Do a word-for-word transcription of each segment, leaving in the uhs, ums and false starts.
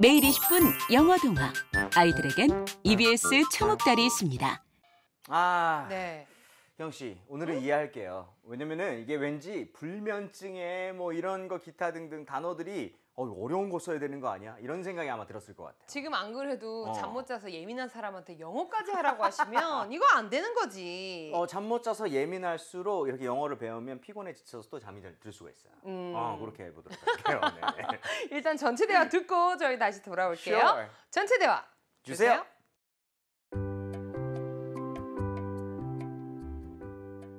매일 이십 분 영어 동화. 아이들에겐 이비에스 초목달이 있습니다. 아, 네. 형 씨, 오늘은 응? 이해할게요. 왜냐면은 이게 왠지 불면증에 뭐 이런 거 기타 등등 단어들이 어려운 거 써야 되는 거 아니야? 이런 생각이 아마 들었을 것 같아요. 지금 안 그래도 어. 잠 못 자서 예민한 사람한테 영어까지 하라고 하시면 이거 안 되는 거지. 어, 잠 못 자서 예민할수록 이렇게 영어를 배우면 피곤해 지쳐서 또 잠이 들 수가 있어요. 음. 어, 그렇게 해보도록 할게요. 일단 전체 대화 듣고 저희 다시 돌아올게요. Sure. 전체 대화 주세요. 주세요.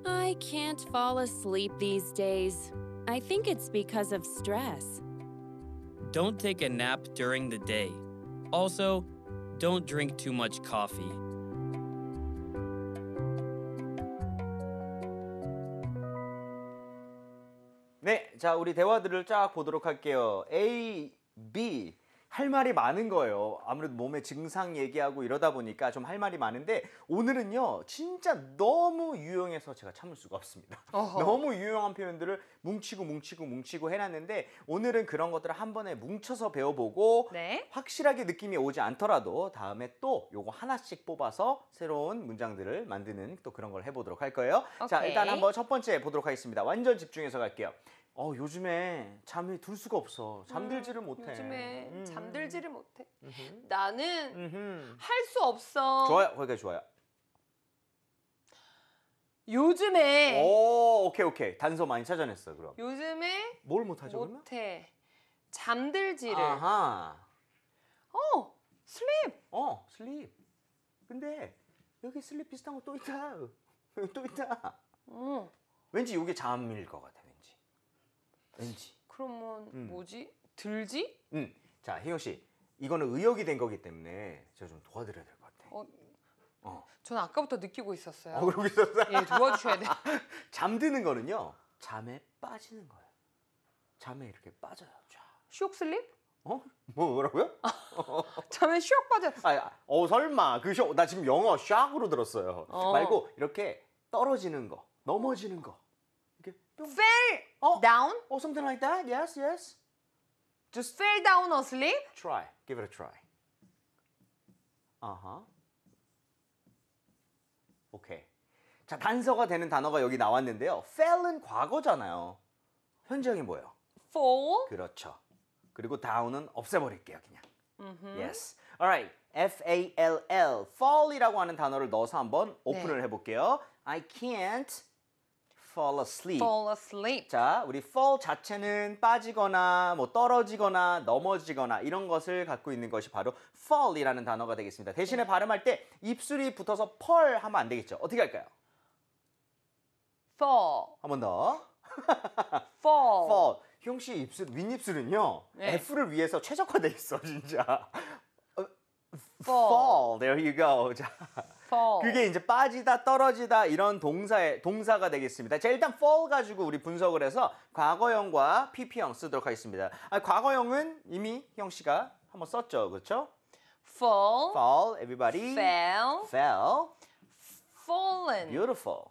I can't fall asleep these days. I think it's because of stress. Don't take a nap during the day. Also, don't drink too much coffee. 네, 자 우리 대화들을 쫙 보도록 할게요. A, B. 할 말이 많은 거예요. 아무래도 몸의 증상 얘기하고 이러다 보니까 좀 할 말이 많은데 오늘은요 진짜 너무 유용해서 제가 참을 수가 없습니다. 어허. 너무 유용한 표현들을 뭉치고 뭉치고 뭉치고 해놨는데 오늘은 그런 것들을 한 번에 뭉쳐서 배워보고 네? 확실하게 느낌이 오지 않더라도 다음에 또 요거 하나씩 뽑아서 새로운 문장들을 만드는 또 그런 걸 해보도록 할 거예요. 오케이. 자 일단 한번 첫 번째 보도록 하겠습니다. 완전 집중해서 갈게요. 어, 요즘에 잠이 들 수가 없어. 잠들지를 음, 못해. 요즘에 음. 잠들지를 못해. 음흠. 나는 음흠. 할 수 없어. 좋아요. 거기까지 좋아요. 요즘에. 오, 오케이, 오케이. 단서 많이 찾아냈어, 그럼. 요즘에. 뭘 못하죠, 그러면? 못해. 잠들지를. 아하. 어, 슬립. 어, 슬립. 근데 여기 슬립 비슷한 거 또 있다. 또 있다. 어. 왠지 이게 잠일 것 같아. 왠지. 그러면 음. 뭐지? 들지? 응. 자, 혜영 씨, 이거는 의역이 된 거기 때문에 제가 좀 도와드려야 될 것 같아. 어, 어. 저는 아까부터 느끼고 있었어요. 어, 그러고 있었어요? 예, 도와주셔야 돼. 잠드는 거는요, 잠에 빠지는 거예요. 잠에 이렇게 빠져요. 쫙. 쇽 슬립? 어? 뭐, 뭐라고요? 잠에 쇽 빠져. 아, 어, 설마. 그 쇽, 나 지금 영어 샥으로 들었어요. 어. 말고 이렇게 떨어지는 거, 넘어지는 거. Fell oh. down? Or something like that? Yes, yes. Just fell down or sleep? Try. Give it a try. Uh-huh. Okay. 자, 단서가 되는 단어가 여기 나왔는데요. fell은 과거잖아요. 현재형이 뭐예요? fall. 그렇죠. 그리고 down은 없애버릴게요, 그냥. Mm-hmm. Yes. Alright. F-A-L-L. fall이라고 하는 단어를 넣어서 한번 오픈을 네. 해볼게요. I can't. fall asleep. fall asleep. 자, 우리 fall 자체는 빠지거나 뭐 떨어지거나 넘어지거나 이런 것을 갖고 있는 것이 바로 fall이라는 단어가 되겠습니다. 대신에 네. 발음할 때 입술이 붙어서 펄 하면 안 되겠죠. 어떻게 할까요? fall. 한 번 더. fall. fall. 휘용 씨 입술 윗입술은요. 네. F를 위해서 최적화돼 있어, 진짜. fall. fall. There you go. 자. Fall. 그게 이제 빠지다, 떨어지다 이런 동사의 동사가 되겠습니다. 자, 일단 fall 가지고 우리 분석을 해서 과거형과 피피형 쓰도록 하겠습니다. 아, 과거형은 이미 형 씨가 한번 썼죠, 그렇죠? Fall. Fall. Everybody. Fell. Fell. Fallen. Beautiful.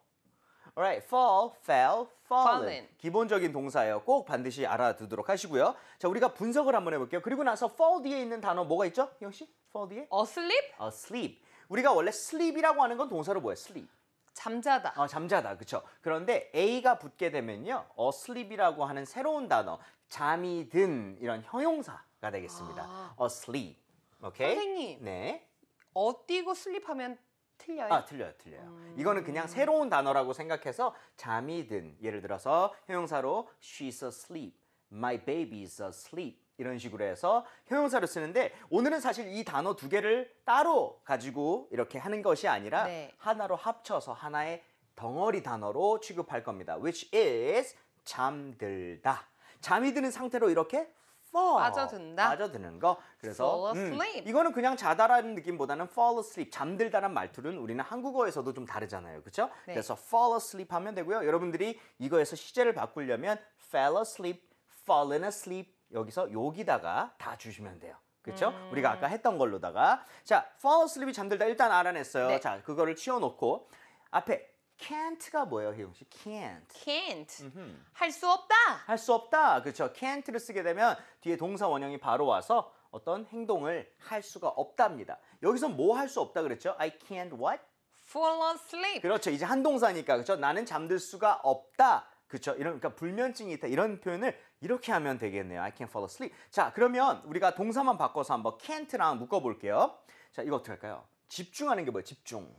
Alright, fall, fell, fallen. fallen. 기본적인 동사예요. 꼭 반드시 알아두도록 하시고요. 자, 우리가 분석을 한번 해볼게요. 그리고 나서 fall 뒤에 있는 단어 뭐가 있죠, 형 씨? fall 뒤에? Asleep. Asleep. 우리가 원래 sleep이라고 하는 건 동사로 뭐예요? sleep. 잠자다. 어, 잠자다. 그렇죠. 그런데 a가 붙게 되면요. asleep이라고 하는 새로운 단어, 잠이 든 이런 형용사가 되겠습니다. 아. asleep. 오케이? 선생님. 네. 어 띄고 sleep 하면 틀려요? 아, 틀려요. 틀려요. 음. 이거는 그냥 새로운 단어라고 생각해서 잠이 든, 예를 들어서 형용사로 she's asleep, my baby's asleep. 이런 식으로 해서 형용사를 쓰는데 오늘은 사실 이 단어 두 개를 따로 가지고 이렇게 하는 것이 아니라 네. 하나로 합쳐서 하나의 덩어리 단어로 취급할 겁니다. Which is 잠들다. 잠이 드는 상태로 이렇게 fall, 빠져든다. 빠져드는 거. 그래서 fall asleep. 음, 이거는 그냥 자다라는 느낌보다는 fall asleep, 잠들다란 말투는 우리는 한국어에서도 좀 다르잖아요. 그렇죠? 네. 그래서 fall asleep 하면 되고요. 여러분들이 이거에서 시제를 바꾸려면 fell asleep, fallen asleep, 여기서 여기다가 다 주시면 돼요. 그렇죠? 음. 우리가 아까 했던 걸로다가 자, fall asleep이 잠들다 일단 알아냈어요. 네. 자, 그거를 치워놓고 앞에 can't가 뭐예요, 혜영 씨? can't. can't. 할 수 없다. 할 수 없다. 그렇죠. can't를 쓰게 되면 뒤에 동사 원형이 바로 와서 어떤 행동을 할 수가 없답니다. 여기서 뭐 할 수 없다 그랬죠? I can't what? Fall asleep. 그렇죠. 이제 한동사니까 그렇죠. 나는 잠들 수가 없다. 그렇죠. 이런, 그러니까 불면증이 있다. 이런 표현을 이렇게 하면 되겠네요. I can't fall asleep. 자, 그러면 우리가 동사만 바꿔서 한번 can't랑 묶어볼게요. 자, 이거 어떻게 할까요? 집중하는 게 뭐예요? 집중.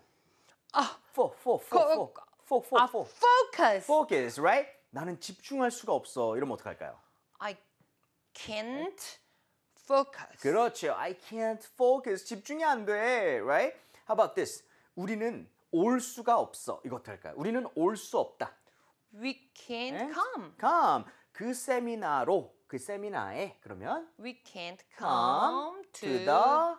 아, for, for, for, for, for, for, for. Focus. Focus, right? 나는 집중할 수가 없어. 이러면 어떻게 할까요? I can't focus. 그렇죠. I can't focus. 집중이 안 돼, right? How about this? 우리는 올 수가 없어. 이거 어떻게 할까요? 우리는 올 수 없다. We can't come. come. 그 세미나로, 그 세미나에 그러면 We can't come, come to, to the,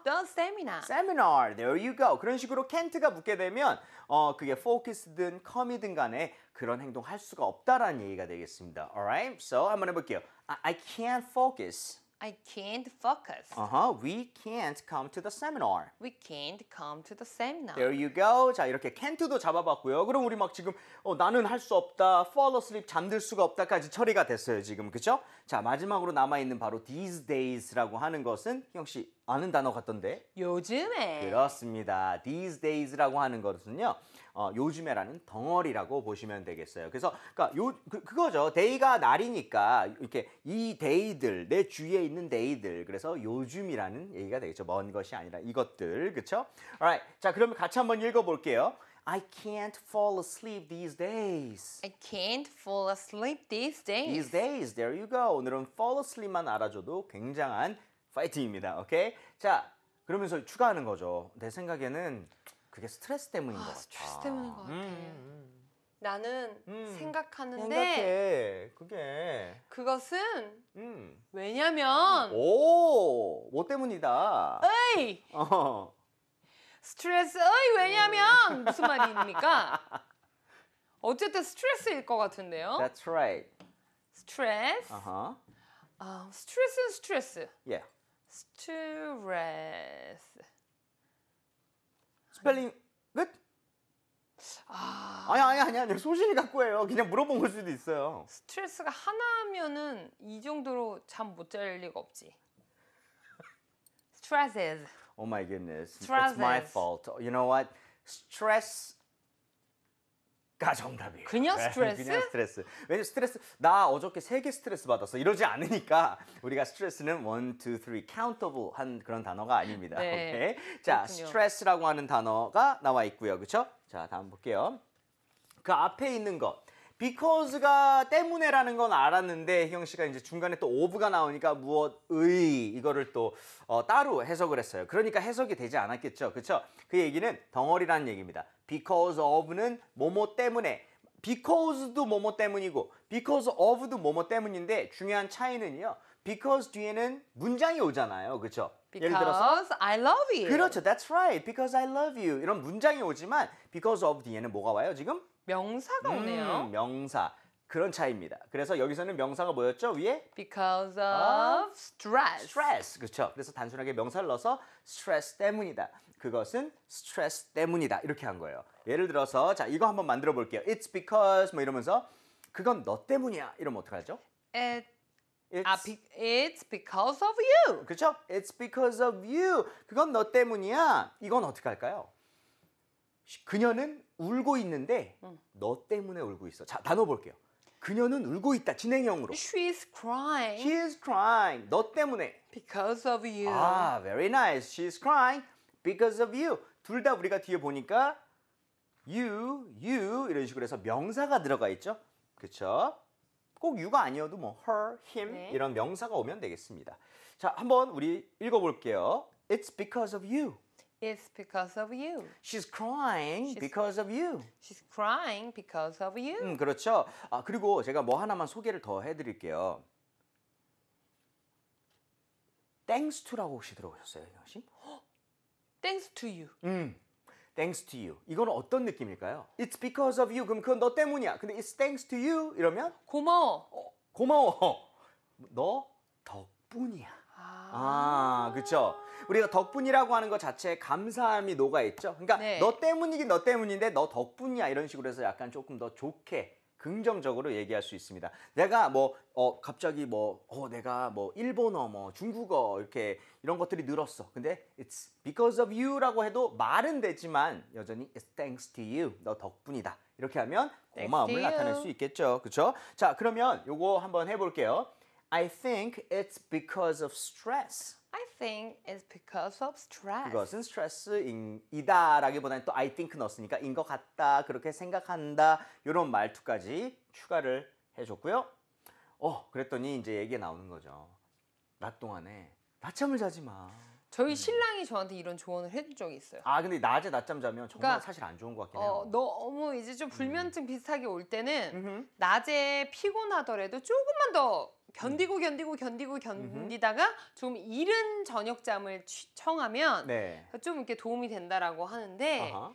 the seminar. Seminar. There you go. 그런 식으로 can't가 붙게 되면 어 그게 focus든 come이든 간에 그런 행동 할 수가 없다라는 얘기가 되겠습니다. Alright? So 한번 해볼게요. I, I can't focus. I can't focus. Uh-huh. We can't come to the seminar. We can't come to the seminar. There you go. 자, 이렇게 can't도 잡아봤고요. 그럼 우리 막 지금 어, 나는 할 수 없다, fall asleep, 잠들 수가 없다까지 처리가 됐어요, 지금. 그쵸? 자, 마지막으로 남아있는 바로 these days라고 하는 것은 희영 씨 아는 단어 같던데? 요즘에. 그렇습니다. These days라고 하는 것은요. 어, 요즘에라는 덩어리라고 보시면 되겠어요. 그래서 그러니까 요, 그, 그거죠. day가 날이니까 이렇게 이 day들, 내 주위에 있는 day들. 그래서 요즘이라는 얘기가 되겠죠. 먼 것이 아니라 이것들. 그렇죠? Alright. 자, 그러면 같이 한번 읽어볼게요. I can't fall asleep these days. I can't fall asleep these days. These days. There you go. 오늘은 fall asleep만 알아줘도 굉장한 파이팅입니다. 오케이? 자, 그러면서 추가하는 거죠. 내 생각에는 그게 스트레스 때문인 아, 것 같아. 스트레스 때문인 것 같아. 음. 나는 음. 생각하는데 생각해. 그게 그것은 음. 왜냐면 오! 뭐 때문이다. 에이! 어. 스트레스 에이 왜냐면 무슨 말입니까? 어쨌든 스트레스일 것 같은데요. That's right. 스트레스. Uh-huh. 아, 스트레스는 스트레스. Yeah. 스트레스. 스펠링 끝? 아... 아니 아니 아니 아니 소신이 갖고 해요. 그냥 물어본 걸 수도 있어요. 스트레스가 하나면은 이 정도로 잠 못 잘 리가 없지. Stresses. Oh my goodness. Stresses. It's my fault. You know what? Stress. 가 정답이에요. 그냥 스트레스? 그냥 스트레스. 왜냐면 스트레스, 나 어저께 세 개 스트레스 받았어. 이러지 않으니까 우리가 스트레스는 원, 투, 쓰리 countable 한 그런 단어가 아닙니다. 네, 오케이. 자, 그렇군요. 스트레스라고 하는 단어가 나와 있고요. 그렇죠? 자, 다음 볼게요. 그 앞에 있는 것. because가 때문에라는 건 알았는데 희영 씨가 이제 중간에 또 of가 나오니까 무엇의 이거를 또 어, 따로 해석을 했어요. 그러니까 해석이 되지 않았겠죠. 그렇죠? 그 얘기는 덩어리라는 얘기입니다. because of는 뭐뭐 때문에, because도 뭐뭐 때문이고 because of도 뭐뭐 때문인데 중요한 차이는요. because 뒤에는 문장이 오잖아요. 그렇죠? 예를 들어서 I love you. 그렇죠. That's right. because I love you. 이런 문장이 오지만 because of 뒤에는 뭐가 와요, 지금? 명사가 오네요. 음, 명사. 그런 차이입니다. 그래서 여기서는 명사가 뭐였죠? 위에? Because of stress. Stress. 그렇죠. 그래서 단순하게 명사를 넣어서 stress 때문이다. 그것은 stress 때문이다. 이렇게 한 거예요. 예를 들어서 자, 이거 한번 만들어 볼게요. It's because 뭐 이러면서 그건 너 때문이야. 이러면 어떡하죠? It It's, 아, be, it's because of you. 그렇죠? It's because of you. 그건 너 때문이야. 이건 어떻게 할까요? 그녀는 울고 있는데 응. 너 때문에 울고 있어. 자, 단어 볼게요. 그녀는 울고 있다. 진행형으로. She's crying. She's crying. 너 때문에. Because of you. 아, very nice. She's crying because of you. 둘 다 우리가 뒤에 보니까 you, you 이런 식으로 해서 명사가 들어가 있죠. 그렇죠? 꼭 you가 아니어도 뭐 her, him 네. 이런 명사가 오면 되겠습니다. 자, 한번 우리 읽어볼게요. It's because of you. It's because of you. She's crying She's because of you. She's crying because of you. 음, 그렇죠. 아, 그리고 제가 뭐 하나만 소개를 더 해드릴게요. Thanks to라고 혹시 들어보셨어요, 형 씨? Thanks to you. 음. Thanks to you. 이건 어떤 느낌일까요? It's because of you. 그럼 그건 너 때문이야. 근데 it's thanks to you 이러면 고마워. 어, 고마워. 너 덕분이야. 아, 아 그렇죠. 우리가 덕분이라고 하는 것 자체에 감사함이 녹아 있죠. 그러니까 네. 너 때문이긴 너 때문인데 너 덕분이야 이런 식으로 해서 약간 조금 더 좋게 긍정적으로 얘기할 수 있습니다. 내가 뭐 어, 갑자기 뭐 어, 내가 뭐 일본어 뭐 중국어 이렇게 이런 것들이 늘었어. 근데 it's because of you라고 해도 말은 되지만 여전히 it's thanks to you, 너 덕분이다. 이렇게 하면 고마움을 나타낼 수 있겠죠. 그렇죠? 자, 그러면 요거 한번 해볼게요. I think it's because of stress. I think it's because of stress. 그것은 스트레스이다라기보다는 또 I think 넣었으니까 인 것 같다, 그렇게 생각한다, 이런 말투까지 추가를 해줬고요. 어, 그랬더니 이제 얘기가 나오는 거죠. 낮 동안에 낮잠을 자지 마. 저희 신랑이 저한테 이런 조언을 해준 적이 있어요. 아, 근데 낮에 낮잠 자면 정말 그러니까, 사실 안 좋은 것 같긴 해요. 어, 너무 이제 좀 불면증 음. 비슷하게 올 때는 음흠. 낮에 피곤하더라도 조금만 더 견디고 음. 견디고 견디고 견디다가 음흠. 좀 이른 저녁잠을 청하면 네. 좀 이렇게 도움이 된다라고 하는데 아하.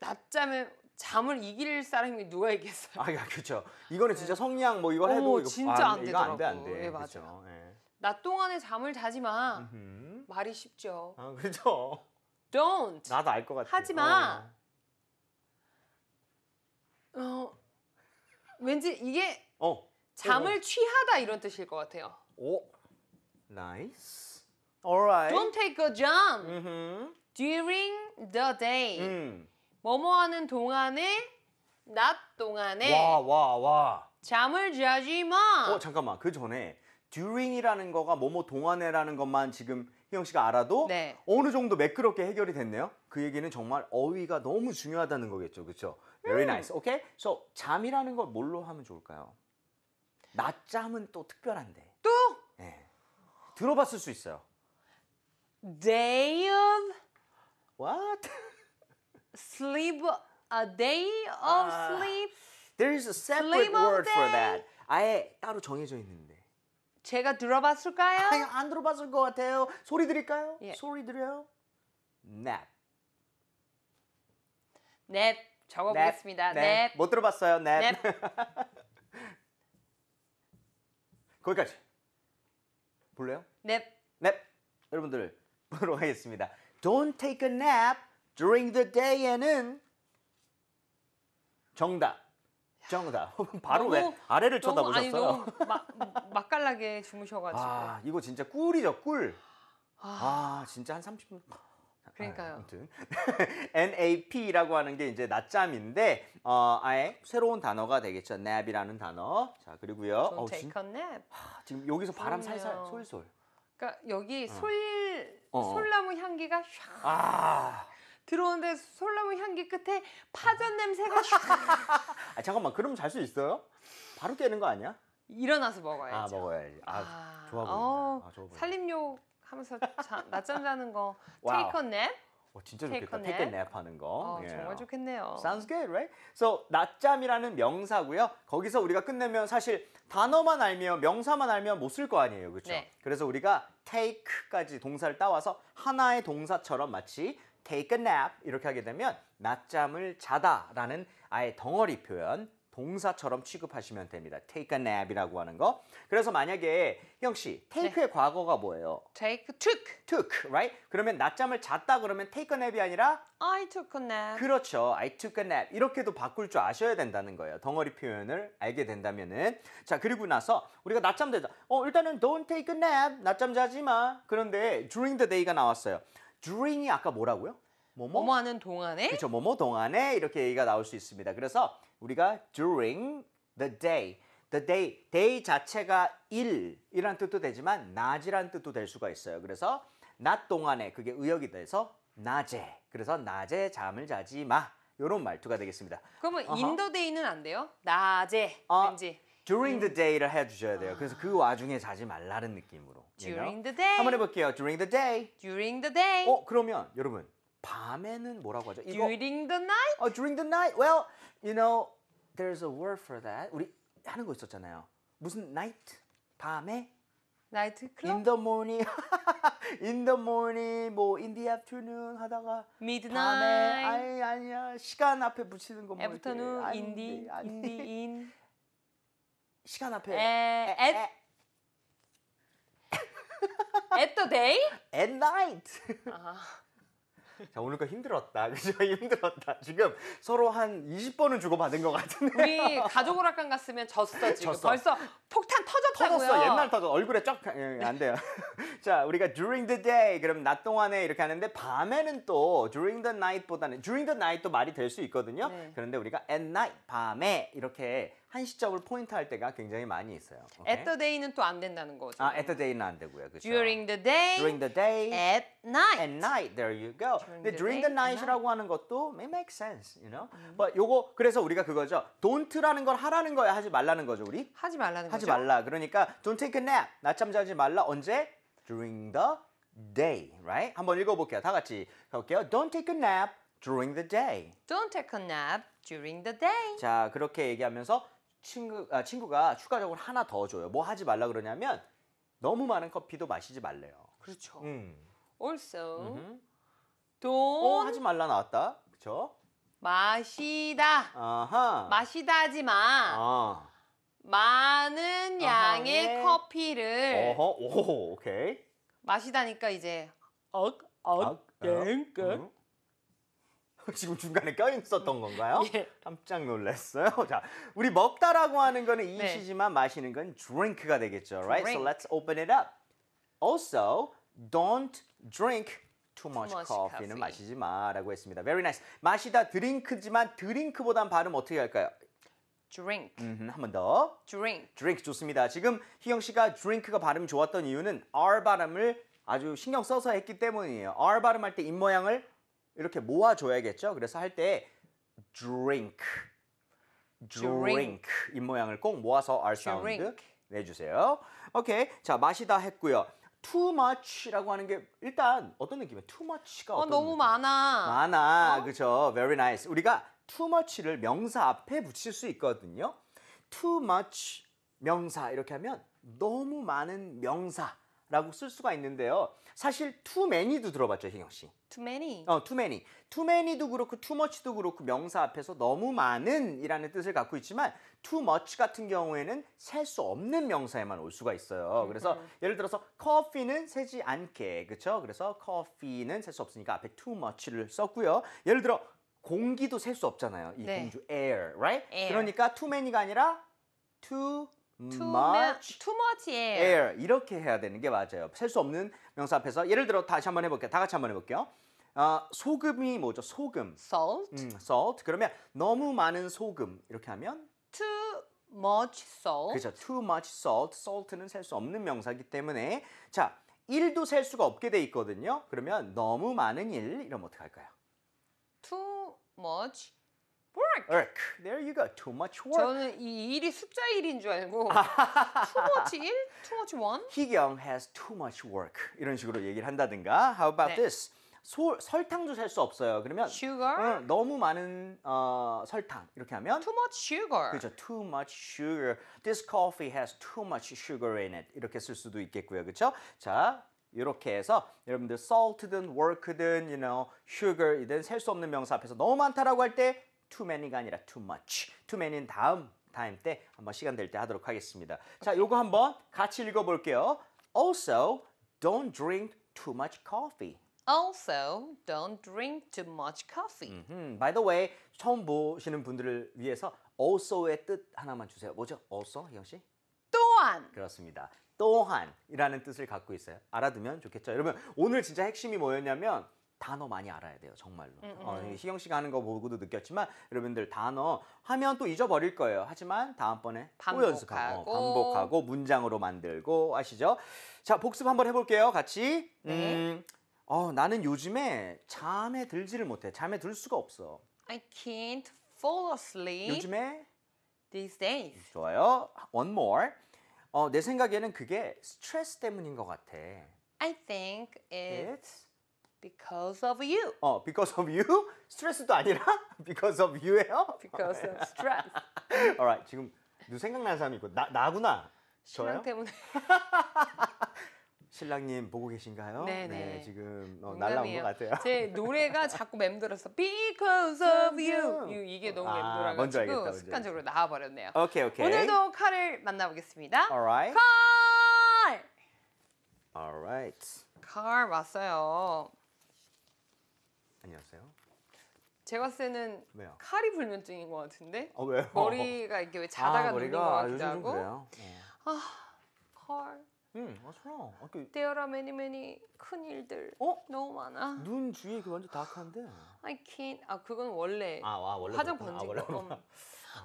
낮잠에 잠을 이길 사람이 누가 있겠어요? 아, 그렇죠. 이거는 네. 진짜 성냥 뭐 이걸 해도 오, 이거 진짜 안, 안 되더라고. 안 돼, 안 돼. 네, 맞아요. 낮 동안에 잠을 자지 마. 음흠. 말이 쉽죠. 아, 그렇죠. Don't. 나도 알 것 같아. 하지 마. 어. 어. 왠지 이게 어. 잠을 어. 취하다 이런 뜻일 것 같아요. 오. Nice. Alright. Don't take a jump 음흠. during the day. 음. 뭐뭐 하는 동안에 낮 동안에 와, 와, 와. 잠을 자지 마. 어, 잠깐만. 그 전에 during이라는 거가 뭐뭐 동안에라는 것만 지금 희영 씨가 알아도 네. 어느 정도 매끄럽게 해결이 됐네요. 그 얘기는 정말 어휘가 너무 중요하다는 거겠죠. 그렇죠? Very 음. nice. Okay? So, 잠이라는 걸 뭘로 하면 좋을까요? 낮잠은 또 특별한데. 또? 네. 들어봤을 수 있어요. Day of What? Sleep. A day of uh, sleep. There's a separate word day. for that. 아예 따로 정해져 있는데. 제가 들어봤을까요? 아니, 안 들어봤을 것 같아요. 소리 드릴까요? 예. 소리 드려요. nap. nap. 적어보겠습니다. nap. nap. nap. 못 들어봤어요. nap. nap. 거기까지. 볼래요? nap. nap. 여러분들 보러 가겠습니다. Don't take a nap during the day에는 정답. 정답. 바로 너무, 왜 아래를 너무, 쳐다보셨어요? 아니, 막, 맛깔나게 주무셔가지고. 아, 이거 진짜 꿀이죠, 꿀. 아, 아 진짜 한 삼십 분. 그러니까요. 아, 아무튼 nap라고 하는 게 이제 낮잠인데 어, 아예 새로운 단어가 되겠죠. nap이라는 단어. 자, 그리고요. Don't take a nap. 아, 지금 여기서 바람 그럼요. 살살 솔솔. 그러니까 여기 솔, 어. 솔나무 향기가 샥. 아. 들어오는데 솔나무 향기 끝에 파전 냄새가 아, 잠깐만, 그럼 잘 수 있어요? 바로 깨는 거 아니야? 일어나서 먹어야죠. 아, 먹어야지. 아, 아, 좋아 보인다. 어, 아, 좋아 보인다. 살림욕 하면서 자, 낮잠 자는 거. Take a nap. 어, 진짜 Take 좋겠다. Take a nap 하는 거. 어, yeah. 정말 좋겠네요. Sounds good, right? So, 낮잠이라는 명사고요. 거기서 우리가 끝내면 사실 단어만 알면, 명사만 알면 못 쓸 거 아니에요. 그렇죠? 네. 그래서 우리가 take까지 동사를 따와서 하나의 동사처럼 마치 take a nap 이렇게 하게 되면 낮잠을 자다라는 아예 덩어리 표현, 동사처럼 취급하시면 됩니다. take a nap이라고 하는 거. 그래서 만약에 희영 씨, take의 네. 과거가 뭐예요? take, took. took, right? 그러면 낮잠을 잤다 그러면 take a nap이 아니라 I took a nap. 그렇죠. I took a nap. 이렇게도 바꿀 줄 아셔야 된다는 거예요. 덩어리 표현을 알게 된다면은. 자, 그리고 나서 우리가 낮잠 자자. 어, 일단은 don't take a nap. 낮잠 자지 마. 그런데 during the day가 나왔어요. during이 아까 뭐라고요? 뭐뭐? 뭐뭐 하는 동안에? 그렇죠. 뭐뭐 동안에 이렇게 얘기가 나올 수 있습니다. 그래서 우리가 during the day, the day, day 자체가 일이란 뜻도 되지만 낮이란 뜻도 될 수가 있어요. 그래서 낮 동안에 그게 의역이 돼서 낮에, 그래서 낮에 잠을 자지 마. 이런 말투가 되겠습니다. 그러면 어허. in the day는 안 돼요? 낮에, 어, 왠지. during the day를 해주셔야 돼요. 그래서 그 와중에 자지 말라는 느낌으로. during the day. 한번 해볼게요. during the day. during the day. 어, 그러면 여러분. 밤에는 뭐라고 하죠? 이거, during the night? 어, during the night? Well, you know, there's a word for that. 우리 하는 거 있었잖아요. 무슨 night? 밤에? Night club? In the morning. in the morning, 뭐 in the afternoon 하다가 midnight. 밤에 아니 아니야. 시간 앞에 붙이는 거 뭐 afternoon, 이렇게. in the, 아니, in the in. 시간 앞에. 에, at. 에. At the day? At night. 아. 자, 오늘 거 힘들었다. 그죠? 힘들었다. 지금 서로 한 이십 번은 주고받은 것 같은데. 우리 가족 오락관 갔으면 졌어, 지금. 졌어. 벌써 폭탄 터졌다고요. 터졌어. 옛날 터져. 얼굴에 쫙. 안 돼요. 자, 우리가 during the day. 그럼 낮 동안에 이렇게 하는데 밤에는 또 during the night보다는 during the night도 말이 될 수 있거든요. 네. 그런데 우리가 at night, 밤에 이렇게 한 시점을 포인트할 때가 굉장히 많이 있어요. Okay? At the day는 또 안 된다는 거죠. 아, at the day는 안 되고요. 그렇죠? During the day, during the day, at night, at night. There you go. During 근데 the during the night이라고 하는 것도 may make sense, you know. 음. But 요거 그래서 우리가 그거죠. Don't라는 걸 하라는 거야, 하지 말라는 거죠, 우리. 하지 말라는 하지 거죠. 하지 말라. 그러니까 don't take a nap. 낮잠 자지 말라. 언제? During the day, right? 한번 읽어볼게요. 다 같이 가볼게요. Don't take a nap during the day. Don't take a nap during the day. 자, 그렇게 얘기하면서. 친구, 아, 친구가 추가적으로 하나 더 줘요. 뭐 하지 말라 그러냐면 너무 많은 커피도 마시지 말래요. 그렇죠. 음. Also, 음흠. don't 어, 하지 말라 나왔다. 그렇죠? 마시다. 아하. 마시다 하지 마. 아. 많은 양의 아하. 커피를 어허. 오, 오케이. 마시다니까 이제 억, 억, 땡, 땡. 지금 중간에 껴있었던 건가요? 예. 깜짝 놀랐어요. 자, 우리 먹다라고 하는 거는 이시지만 네. 마시는 건 drink가 되겠죠, right? Drink. So let's open it up. Also, don't drink too much, too much coffee는 coffee. 마시지 마라고 했습니다. Very nice. 마시다 드링크지만 드링크보단 발음 어떻게 할까요? Drink. 음, 한 번 더. Drink. Drink 좋습니다. 지금 희영 씨가 drink가 발음 좋았던 이유는 R 발음을 아주 신경 써서 했기 때문이에요. R 발음할 때 입 모양을 이렇게 모아줘야겠죠. 그래서 할 때 drink, drink 입 모양을 꼭 모아서 R 사운드 내주세요. 오케이, 자 마시다 했고요. Too much라고 하는 게 일단 어떤 느낌이에요? Too much가 어, 어떤 너무 느낌? 많아. 많아, 어? 그렇죠. Very nice. 우리가 too much를 명사 앞에 붙일 수 있거든요. Too much 명사 이렇게 하면 너무 많은 명사. 라고 쓸 수가 있는데요. 사실 too many도 들어봤죠, 희경 씨. Too many. 어, too many. Too many도 그렇고 too much도 그렇고 명사 앞에서 너무 많은이라는 뜻을 갖고 있지만 too much 같은 경우에는 셀 수 없는 명사에만 올 수가 있어요. 그래서 음. 예를 들어서 커피는 세지 않게, 그렇죠? 그래서 커피는 셀 수 없으니까 앞에 too much를 썼고요. 예를 들어 공기도 셀 수 없잖아요. 이 네. 공주 air, right? Air. 그러니까 too many가 아니라 too Too much, too much air. air 이렇게 해야 되는 게 맞아요. 셀 수 없는 명사 앞에서 예를 들어 다시 한번 해볼게요. 다 같이 한번 해볼게요. 어, 소금이 뭐죠? 소금. Salt. 음, salt. 그러면 너무 많은 소금 이렇게 하면 too much salt. 그렇죠. Too much salt. Salt는 셀 수 없는 명사이기 때문에 자 일도 셀 수가 없게 돼 있거든요. 그러면 너무 많은 일 이러면 어떻게 할까요? Too much. Work. work. There you go. Too much work. 저는 이 일이 숫자 일인 줄 알고 too much 일, too much 원. 희경 has too much work. 이런 식으로 얘기를 한다든가. How about 네. this? 소, 설탕도 셀 수 없어요. 그러면 sugar. 응, 너무 많은 어, 설탕 이렇게 하면 too much sugar. 그렇죠. Too much sugar. This coffee has too much sugar in it. 이렇게 쓸 수도 있겠고요. 그렇죠? 자. 이렇게 해서 여러분들 salt든 work든 you know, sugar이든 셀 수 없는 명사 앞에서 너무 많다라고 할 때 too many가 아니라 too much. too many는 다음 타임 때 한번 시간 될 때 하도록 하겠습니다. 자, 요거 한번 같이 읽어 볼게요. Also, don't drink too much coffee. Also, don't drink too much coffee. 음흠. By the way, 처음 보시는 분들을 위해서 also의 뜻 하나만 주세요. 뭐죠? also, 희영 씨? 또한. 그렇습니다. 또한이라는 뜻을 갖고 있어요. 알아두면 좋겠죠. 여러분, 오늘 진짜 핵심이 뭐였냐면 단어 많이 알아야 돼요, 정말로. 음, 음. 어, 희경 씨가 하는 거 보고도 느꼈지만 여러분들 단어 하면 또 잊어버릴 거예요. 하지만 다음번에 반복하고. 또 연습하고, 반복하고 문장으로 만들고 아시죠? 자, 복습 한번 해볼게요, 같이. 음, 어, 나는 요즘에 잠에 들지를 못해. 잠에 들 수가 없어. I can't fall asleep 요즘에 these days. 좋아요. One more. 어, 내 생각에는 그게 스트레스 때문인 것 같아. I think it's... Because of you. 어, because of you? 스트레스도 아니라 because of you예요? Because of stress. Alright, 지금 누 생각나는 사람이 있고 나 나구나. 신랑 저요? 때문에. 신랑님 보고 계신가요? 네네. 네, 지금 어, 날라온 것 같아요. 제 노래가 자꾸 맴돌아서 because of you. you 이게 너무 아, 맴돌아가지고 습관적으로 나와버렸네요. 오케이 오케이. 오늘도 칼을 만나보겠습니다. Alright. 칼. Alright. 칼 왔어요. 아니었어요? 제가 쓰는 왜요? 카리 불면증인 것 같은데. 어, 왜요? 머리가 이게 왜 자다가 눈이 것 같기도 하고. 그래요? 네. 아, 헐. 응, 맞아요. 아, 그... There are many many 큰 일들. 어? 너무 많아. 눈 주위에 그 완전 다크한데. I can't. 아, 그건 원래. 아, 와, 원래. 화장 번진 거. 아,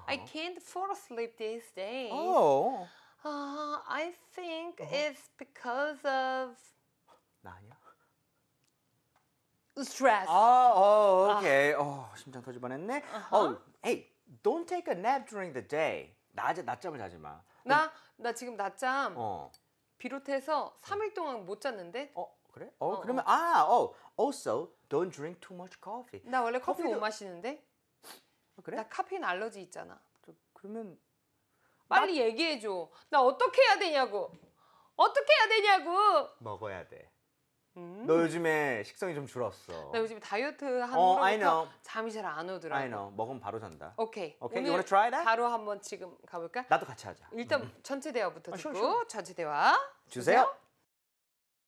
아. I can't fall asleep these days. 어. 아, I think 어? it's because of. 나 아니야? Stress. 아, 어, 오케이. 어, 심장 터질 뻔했네. 어, hey, don't take a nap during the day. 낮에 낮잠을 자지 마. 나, 나 지금 낮잠 어. 비롯해서 삼 일 동안 못 잤는데. 어, 그래? 어, 어 그러면 어. 아, 어, also don't drink too much coffee. 나 원래 커피 커피도... 못 마시는데. 어, 그래? 나 카페인 알러지 있잖아. 저, 그러면 빨리 나... 얘기해 줘. 나 어떻게 해야 되냐고. 어떻게 해야 되냐고. 먹어야 돼. 음. 너 요즘에 식성이 좀 줄었어. 나 요즘 다이어트 하느라 oh, 잠이 잘 안 오더라고. I know. 먹으면 바로 잔다. 오케이. 오케이. 오늘 바로 한번 지금 가볼까? 나도 같이 하자. 일단 음. 전체 대화부터 듣고 아, sure, sure. 전체 대화 주세요. 주세요.